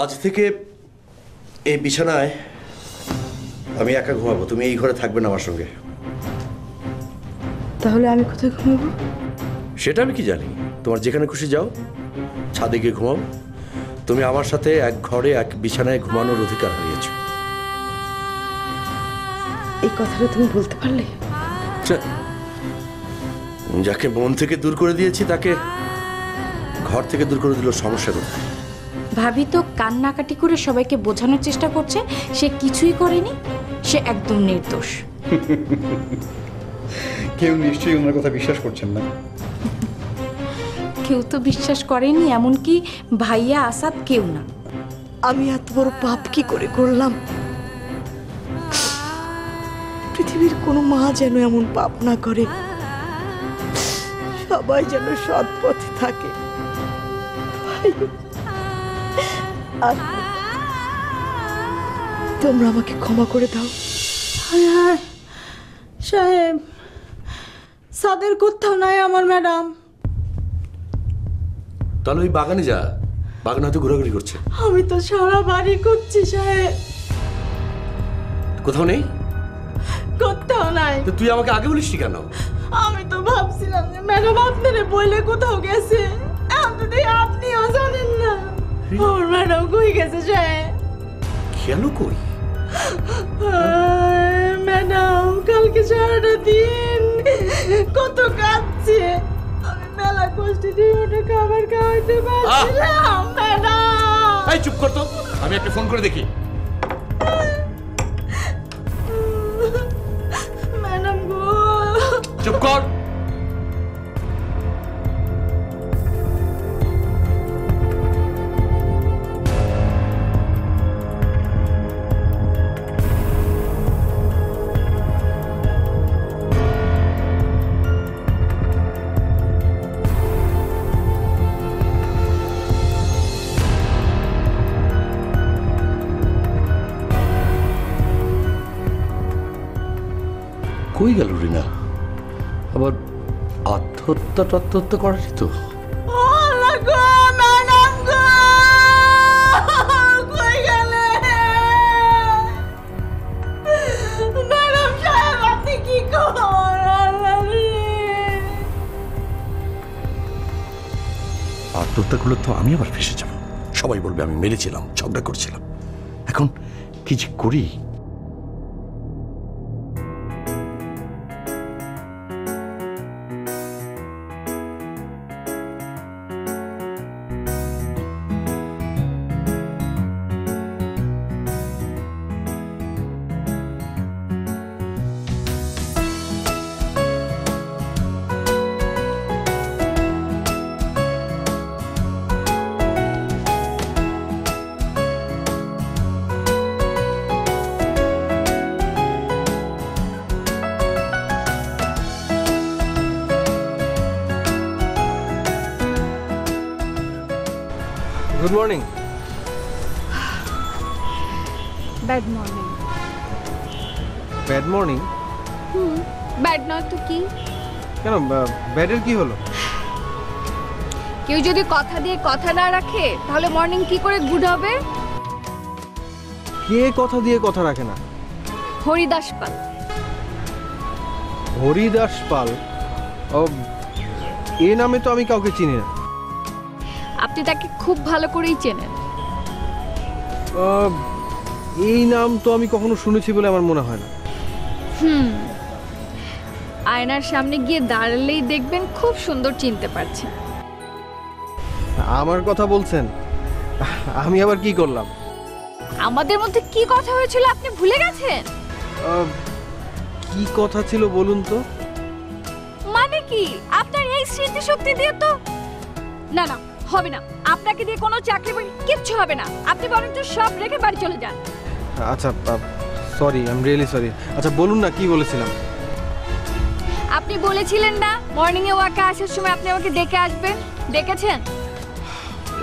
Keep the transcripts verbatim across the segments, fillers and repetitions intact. आज থেকে এই বিছানায় আমি একা ঘুমাবো, তুমি এই ঘরে থাকবে না আমার সঙ্গে। তাহলে আমি কোথায় ঘুমাবো সেটা আমি কি জানি? তোমার যেখানে খুশি যাও, ছাদে গিয়ে ঘুমাও। তুমি আমার সাথে এক ঘরে এক বিছানায় ঘুমানোর অধিকার হারিয়েছ। এই কথাটা তুমি বলতে পারলে? যাকে মন থেকে দূর করে দিয়েছি তাকে ঘর থেকে দূর করে দিল, সমস্যা কোথায়? ভাবি তো কান্নাকাটি করে সবাইকে বোঝানোর চেষ্টা করছে সে কিছুই করেনি, সে একদম নির্দোষ। কেউ নিশ্চয়ই ওনার কথা বিশ্বাস করছেন না। কেউ তো বিশ্বাস করেনি, এমনকি ভাইয়া আসাদ, কেউ না। আমি এত বড় পাপ কি করে করলাম? পৃথিবীর কোনো মা যেন এমন পাপ না করে, সবাই যেন সৎ পথে থাকে। তোমরা আমাকে ক্ষমা করে দাও। হ্যাঁ সাহেব, সাদের কোথাও নাই আমার ম্যাডাম। তাহলে ওই বাগানে যা, বাগানে হয়তো ঘোরাঘুরি করছে। আমি তো সারা বাড়ি খুঁজছি সাহেব, কোথাও নেই। কোথাও নাই? তুই আমাকে আগে বলিস কেন? আমি তো ভাবছিলাম যে ম্যাডাম আপনারে বলে কোথাও গেছে, অন্তত আপনিও জানেন না। ওর ম্যাডাম কই গেছে সাহেব? কেন কই? ম্যাডাম কালকে সারাটা দিন কত কাঁদছে, আমি মেলা কষ্টে দিয়ে ওটা খাবার খাওয়াইতে পারছিলাম। ম্যাডাম এই চুপ করতো, আমি একটা ফোন করে দেখি। ম্যাডাম গো চুপ কর। কই গেল রিনা? আবার আত্মহত্যা টাত্মহত্যা করাছি তো। আত্মহত্যা করলে তো আমি আবার ফেসে যাব, সবাই বলবে আমি মেরেছিলাম, ঝগড়া করছিলাম। এখন কি যে করি? Good morning. Bad morning. Bad morning? Hmm. Bad not to ki? Keno bad er ki holo? Keu jodi kotha diye kotha na rakhe tahole morning ki kore good hobe? Ke kotha diye kotha rakhe na? Horidas Pal. Horidas Pal? Oh, ei name to ami kauke chini na. আপনি তাকে খুব ভালো করেই চেনেন। এই নাম তো আমি কখনো শুনেছি বলে আমার মনে হয় না। হুম, আয়নার সামনে গিয়ে দাঁড়ালেই দেখবেন খুব সুন্দর চিনতে পারছেন। আমার কথা বলছেন? আমি আবার কি করলাম? আমাদের মধ্যে কি কথা হয়েছিল আপনি ভুলে গেছেন? কি কথা ছিল বলুন তো? মানে কি? আপনার এই স্মৃতিশক্তি দিয়ে তো না না হবে না, আপনাকে দিয়ে কোনো চাকরি বাকরি কিচ্ছু হবে না। আপনি বরঞ্চ সব রেখে বাড়ি চলে যান। আচ্ছা sorry, I am really sorry. আচ্ছা বলুন না কি বলেছিলাম? আপনি বলেছিলেন না মর্নিং এ ওয়াকে আসার সময় আপনি আমাকে ডেকে আসবেন, ডেকেছেন?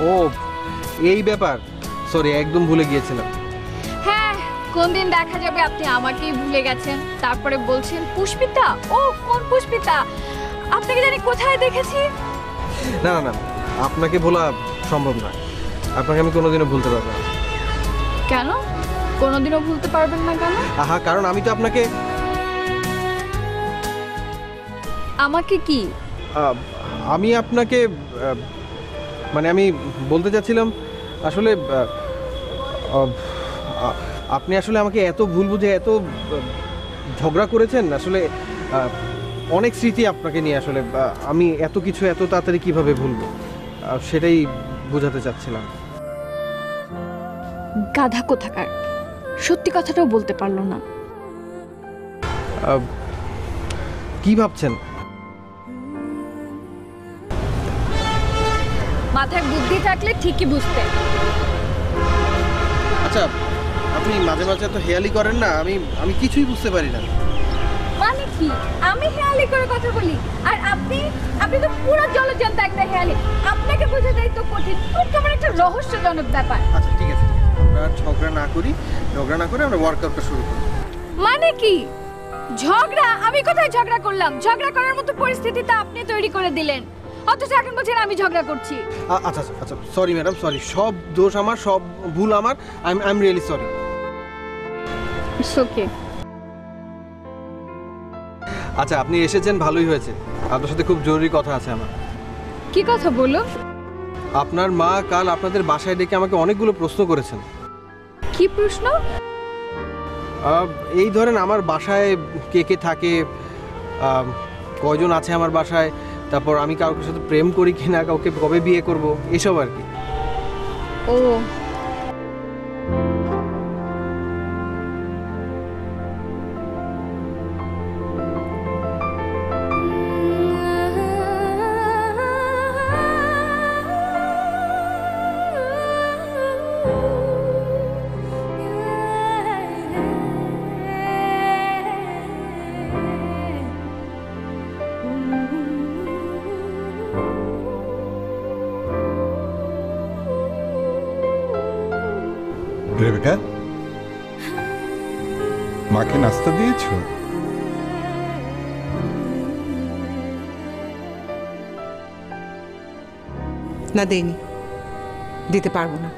ও এই ব্যাপার, সরি একদম ভুলে গিয়েছিলাম। হ্যাঁ কোন দিন দেখা যাবে আপনি আমাকেই ভুলে গেছেন। তারপরে বলছেন পুষ্পিতা, ও কোন পুষ্পিতা? আপনাকে জানি কোথায় দেখেছি। না না না, আপনাকে বলা সম্ভব না। আপনাকে আমি কোনোদিনও ভুলতে পারবো না। কেন কোনোদিনও ভুলতে পারবেন না কেন? আহা, কারণ আমি তো আপনাকে আমাকে কি আমি আপনাকে মানে আমি বলতে চাচ্ছিলাম আসলে আপনি আসলে আমাকে এত ভুল বুঝে এত ঝগড়া করেছেন, আসলে অনেক স্মৃতি আপনাকে নিয়ে, আসলে আমি এত কিছু এত তাড়াতাড়ি কীভাবে ভুলব সেটাই বোঝাতে চাচ্ছিলাম। গাধা কোথাকার, সত্যি কথাটাও বলতে পারলো না। কি ভাবছেন? মাথায় বুদ্ধি থাকলে ঠিকই বুঝতে। আচ্ছা, আপনি মাঝে মাঝে তো হেয়ালি করেন না, আমি আমি কিছুই বুঝতে পারি না। মানে কি আমি হেয়ালি করে কথা বলি আর আপনি আপনি তো পুরো জলজন্ত একটা হেয়ালি, আপনাকে বোঝাটাই তো কঠিন। তোমার একটা রহস্যজনক ব্যাপার। আচ্ছা ঠিক আছে, আমরা ঝগড়া না করি, ঝগড়া না করে আমরা ওয়ার্কআউটটা শুরু করি। মানে কি ঝগড়া? আমি কোথায় ঝগড়া করলাম? ঝগড়া করার মতো পরিস্থিতিটা আপনি তৈরি করে দিলেন, অথচ এখন বলছেন আমি ঝগড়া করছি। আচ্ছা আচ্ছা, সরি ম্যাডাম, সরি, সব দোষ আমার, সব ভুল আমার। I am really sorry. It's okay. আচ্ছা, আপনি এসেছেন, ভালোই হয়েছে। আপনার সাথে খুব জরুরি কথা আছে আমার। কি কথা বলো? আপনার মা কাল আপনাদের বাসায় ডেকে আমাকে অনেকগুলো প্রশ্ন করেছেন। কি প্রশ্ন? এই ধরেন আমার বাসায় কে কে থাকে, কয়জন আছে আমার বাসায়, তারপর আমি কাউকে সাথে প্রেম করি কিনা, কাউকে কবে বিয়ে করব, এসব আর কি। ও রেবেকা, মাকে নাস্তা দিয়েছো? না, দেইনি, দিতে পারবো না।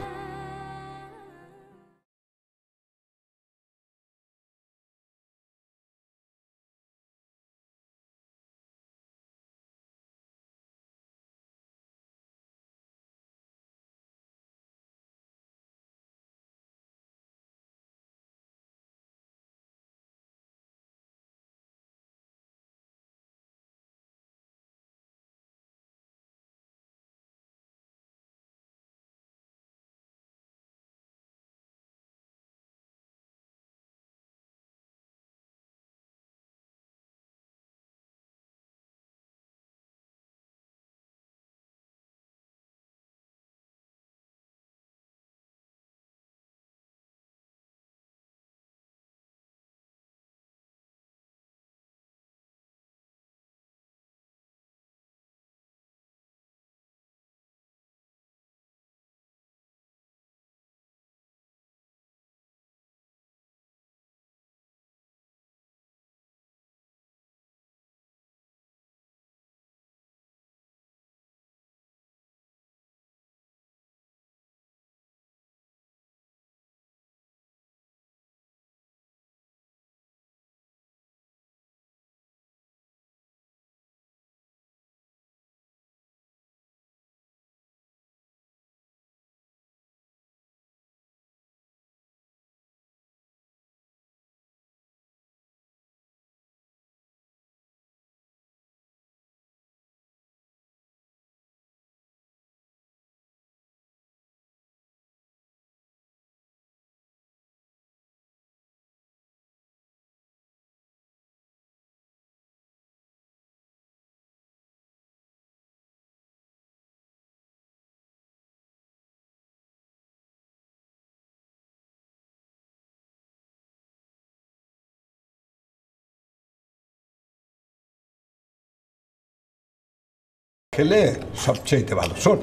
খেলে সবচেয়ে ভালো। শোন,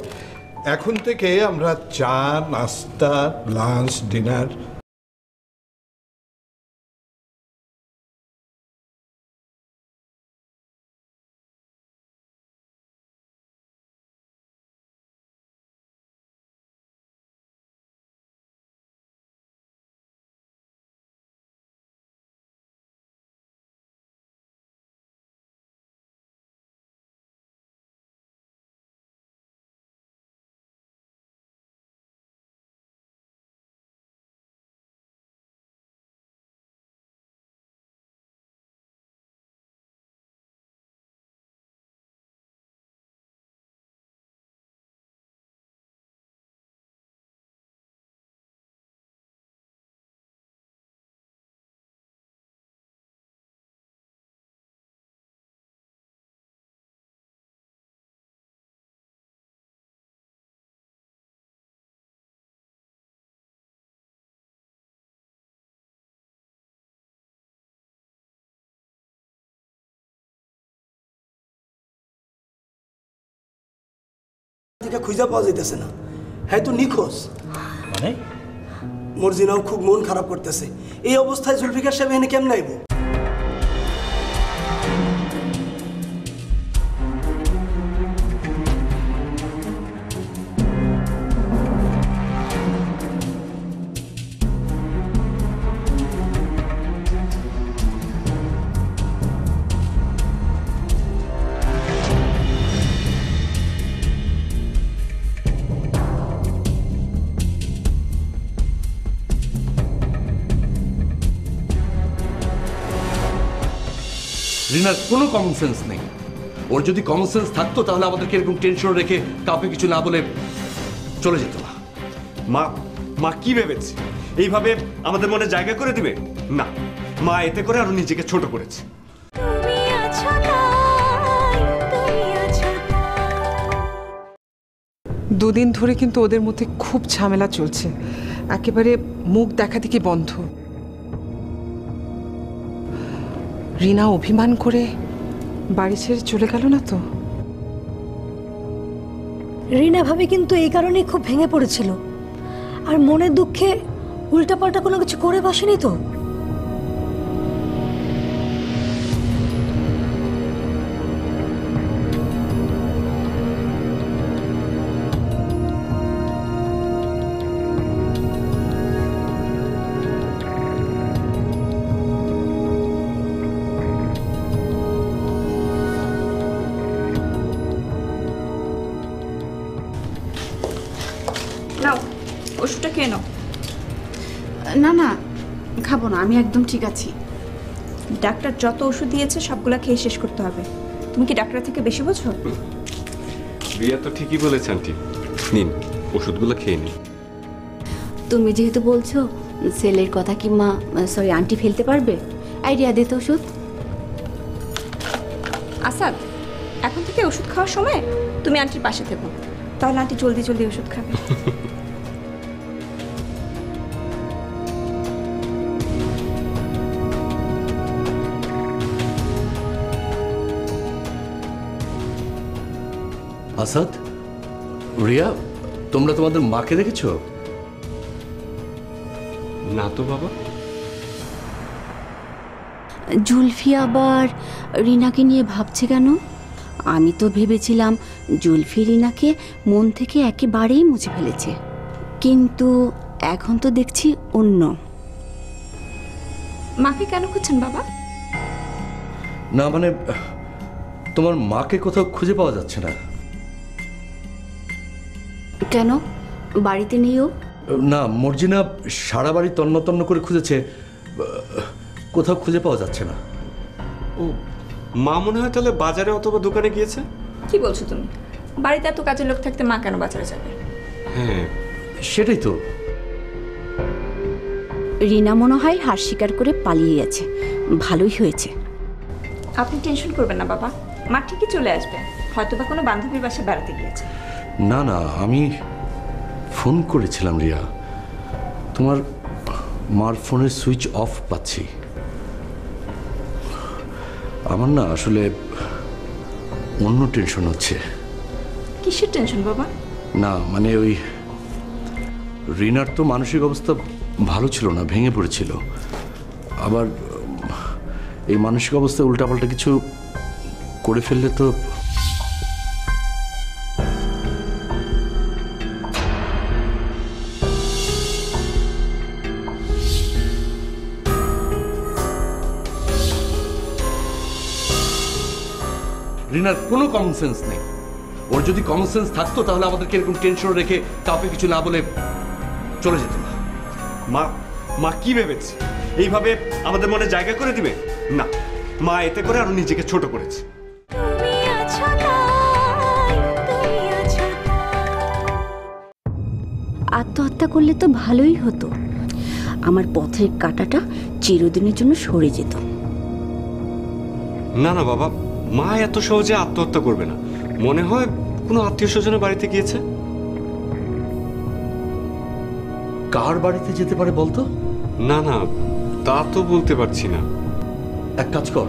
এখন থেকে আমরা চা, নাস্তা, লাঞ্চ, ডিনার থেকে খুঁজা পাওয়া যাইতেছে না, হয়তো নিখোঁজ। মানে মর্জিনাও খুব মন খারাপ করতেছে। এই অবস্থায় জুলফিকার সাহেব এখানে কেমনে আইবো? রিনার কোনো কমন সেন্স নেই। ওর যদি কমন সেন্স থাকতো তাহলে আমাদেরকে এরকম টেনশন রেখে কাউকে কিছু না বলে চলে যেত না। মা মা কি ভেবেছে এইভাবে আমাদের মনে জায়গা করে দিবে? না, মা এতে করে আরো নিজেকে ছোট করেছে। দুদিন ধরে কিন্তু ওদের মধ্যে খুব ঝামেলা চলছে, একেবারে মুখ দেখা থেকে বন্ধ। রিনা অভিমান করে বাড়ি ছেড়ে চলে গেল না তো? রিনা ভাবে কিন্তু এই কারণেই খুব ভেঙে পড়েছিল, আর মনের দুঃখে উল্টাপাল্টা কোনো কিছু করে বসেনি তো। ওষুধটা খেয়ে নাও। না না, খাবো না, আমি একদম ঠিক আছি। ডাক্তার যত ওষুধ দিয়েছে সবগুলা খেয়ে শেষ করতে হবে। তুমি কি ডাক্তার থেকে বেশি বোঝো? রিয়া তো ঠিকই বলেছে আন্টি, নিন ওষুধগুলো খেয়ে নিন। তুমি যেহেতু বলছো, ছেলের কথা কি মা সরি আন্টি ফেলতে পারবে? আইডিয়া দিতে ওষুধ। আসাদ, এখন থেকে ওষুধ খাওয়ার সময় তুমি আন্টির পাশে থেকো, তাহলে আন্টি জলদি জলদি ওষুধ খাবে। আসাদ, রিয়া, তোমরা তোমাদের মাকে দেখেছ? না তো বাবা। জুলফি আবার রিনাকে নিয়ে ভাবছে কেন? আমি তো ভেবেছিলাম জুলফি রিনাকে মন থেকে একেবারেই মুছে ফেলেছে, কিন্তু এখন তো দেখছি অন্য। মাকে কেন খুঁজছেন বাবা? না মানে তোমার মাকে কোথাও খুঁজে পাওয়া যাচ্ছে না। কেন, বাড়িতে নেই? না, মর্জিনা সারা বাড়ি তন্ন তন্ন করে খুঁজেছে, কোথাও খুঁজে পাওয়া যাচ্ছে না। ও মা মনে হয় তাহলে বাজারে অথবা দোকানে গিয়েছে। কি বলছো তুমি? বাড়িতে এত কাজের লোক থাকতে মা কেন বাজারে যাবে? হ্যাঁ সেটাই তো। রিনা মনে হয় হার স্বীকার করে পালিয়ে গেছে, ভালোই হয়েছে। আপনি টেনশন করবেন না বাবা, মা ঠিকই চলে আসবে, হয়তোবা কোনো বান্ধবীর বাসায় বেড়াতে গিয়েছে। না না, আমি ফোন করেছিলাম রিয়া, তোমার মার ফোনের সুইচ অফ পাচ্ছি। আমার না আসলে অন্য টেনশন হচ্ছে। কিসের টেনশন বাবা? না মানে ওই রিনার তো মানসিক অবস্থা ভালো ছিল না, ভেঙে পড়েছিল। আবার এই মানসিক অবস্থায় উল্টাপাল্টা কিছু করে ফেললে তো। রিনার কোনো কমন সেন্স নেই। ওর যদি কমন সেন্স থাকতো তাহলে আমাদেরকে এরকম টেনশন রেখে কাউকে কিছু না বলে চলে যেত না। মা মা কি ভেবেছে এইভাবে আমাদের মনে জায়গা করে দিবে? না, মা এতে করে আরো নিজেকে ছোট করেছে। আত্মহত্যা করলে তো ভালোই হতো, আমার পথের কাঁটাটা চিরদিনের জন্য সরে যেত। না না বাবা, মা এত সহজে আত্মহত্যা করবে না। মনে হয় কোনো আত্মীয় স্বজনের বাড়িতে গিয়েছে। কার বাড়িতে যেতে পারে বলতো? না না, তা তো বলতে পারছি না। এক কাজ কর,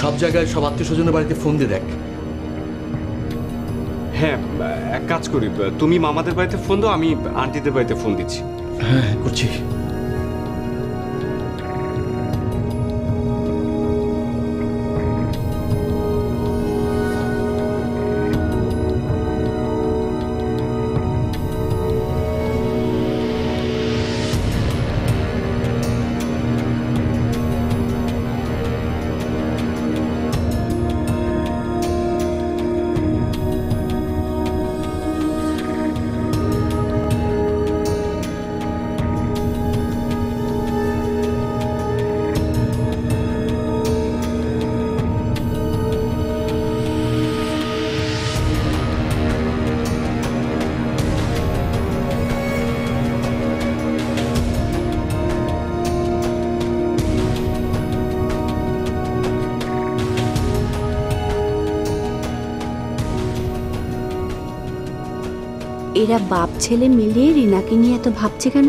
সব জায়গায় সব আত্মীয় স্বজনের বাড়িতে ফোন দিয়ে দেখ। হ্যাঁ এক কাজ করি, তুমি মামাদের বাড়িতে ফোন দাও, আমি আন্টিদের বাড়িতে ফোন দিচ্ছি। হ্যাঁ করছি। এরা বাপ ছেলে মিলে রিনাকে নিয়ে এত ভাবছে কেন?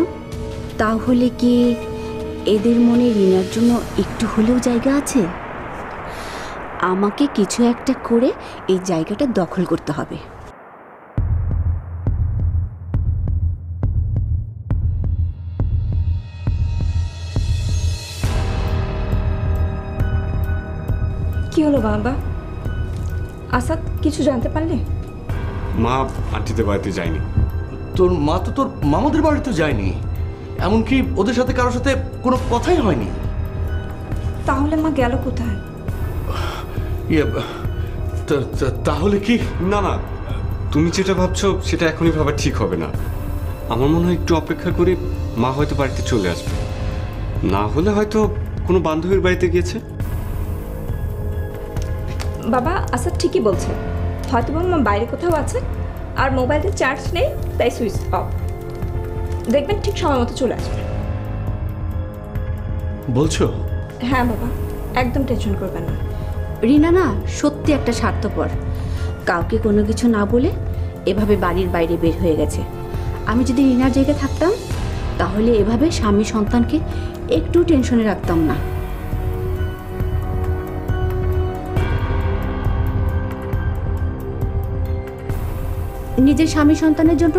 তাহলে কি এদের মনে রিনার জন্য একটু হলেও জায়গা আছে? আমাকে কিছু একটা করে এই জায়গাটা দখল করতে হবে। কি হলো বাবা? আসাদ কিছু জানতে পারলে? মা আন্টিদের বাড়িতে যায়নি। তোর মা তো তোর মামাদের বাড়িতে যায়নি, এমনকি ওদের সাথে কারোর সাথে কোনো কথাই হয়নি। তাহলে মা গেল কোথায়? তাহলে কি না না তুমি যেটা ভাবছো সেটা এখনই ভাবা ঠিক হবে না। আমার মনে হয় একটু অপেক্ষা করি, মা হয়তো বাড়িতে চলে আসবে, না হলে হয়তো কোনো বান্ধবীর বাড়িতে গিয়েছে। বাবা আসাদ ঠিকই বলছে, হয়তো মা বাইরে কোথাও আছে, আর মোবাইলে চার্জ নেই তাই সুইচ অফ। দেখবেন ঠিক সময় মতো চলে আসবে। বলছো? হ্যাঁ বাবা, একদম টেনশন করবেন না। রিনা না সত্যি একটা স্বার্থপর, কাউকে কোনো কিছু না বলে এভাবে বাড়ির বাইরে বের হয়ে গেছে। আমি যদি রিনার জায়গায় থাকতাম তাহলে এভাবে স্বামী সন্তানকে একটু টেনশনে রাখতাম না। নিজের স্বামী সন্তানের জন্য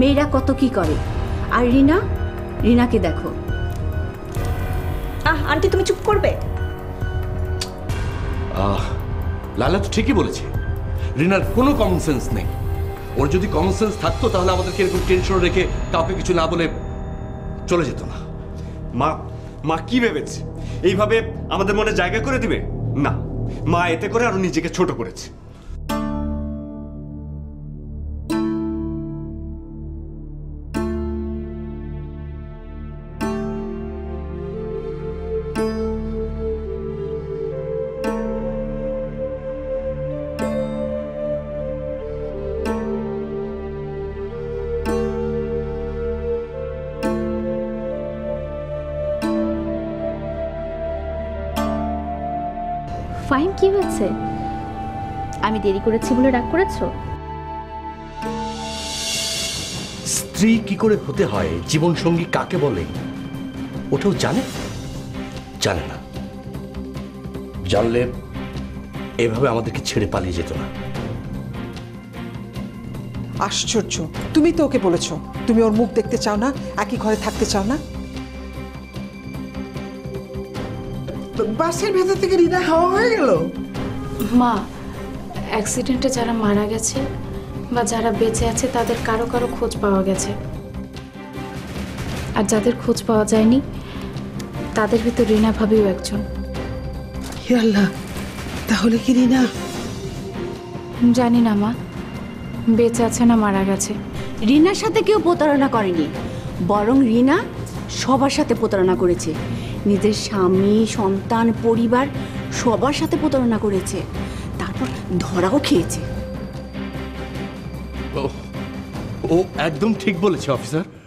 মেয়েরা কত কি করে, আর রিনা রিনাকে দেখো। আহ আন্টি তুমি চুপ করবে? আহ লালা তো ঠিকই বলেছে, রিনার কোনো কমন সেন্স নেই। ওর যদি কমন সেন্স থাকতো তাহলে আমাদেরকে এরকম টেনশন রেখে কাউকে কিছু না বলে চলে যেত না। মা মা কি ভেবেছে এইভাবে আমাদের মনে জায়গা করে দিবে? না, মা এতে করে আরো নিজেকে ছোট করেছে। কি হয়েছে? আমি দেরি করেছি বলে রাগ করেছো? স্ত্রী কি করে হতে হয়, জীবন সঙ্গী কাকে বলে, ওটাও জানে? জানে না। জানলে এভাবে আমাদেরকে ছেড়ে পালিয়ে যেত না। আশ্চর্য, তুমি তো ওকে বলেছো তুমি ওর মুখ দেখতে চাও না, একই ঘরে থাকতে চাও না। বাসের ভেতর থেকে রিনা হাওয়া হয়ে গেল। মা, অ্যাক্সিডেন্টে যারা মারা গেছে বা যারা বেঁচে আছে তাদের কারো কারো খোঁজ পাওয়া গেছে, আর যাদের খোঁজ পাওয়া যায়নি তাদের ভিতর রিনা ভাবেও একজন। হে আল্লাহ, তাহলে কি রিনা? জানি না মা, বেঁচে আছে না মারা গেছে। রিনার সাথে কেউ প্রতারণা করেনি, বরং রিনা সবার সাথে প্রতারণা করেছে। নিজের স্বামী, সন্তান, পরিবার সবার সাথে প্রতারণা করেছে, তারপর ধরাও খেয়েছে। ও একদম ঠিক বলেছে অফিসার।